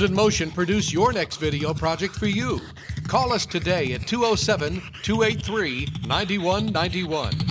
Sound and Motion produce your next video project for you. Call us today at 207-283-9191.